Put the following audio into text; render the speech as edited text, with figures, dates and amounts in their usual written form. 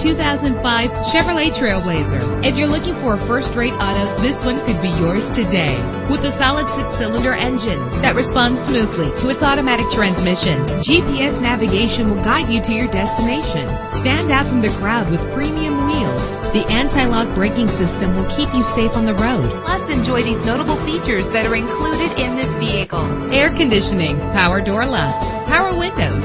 2005 Chevrolet Trailblazer. If you're looking for a first-rate auto, this one could be yours today. With a solid 6-cylinder engine that responds smoothly to its automatic transmission, GPS navigation will guide you to your destination. Stand out from the crowd with premium wheels. The anti-lock braking system will keep you safe on the road. Plus, enjoy these notable features that are included in this vehicle: air conditioning, power door locks, power windows,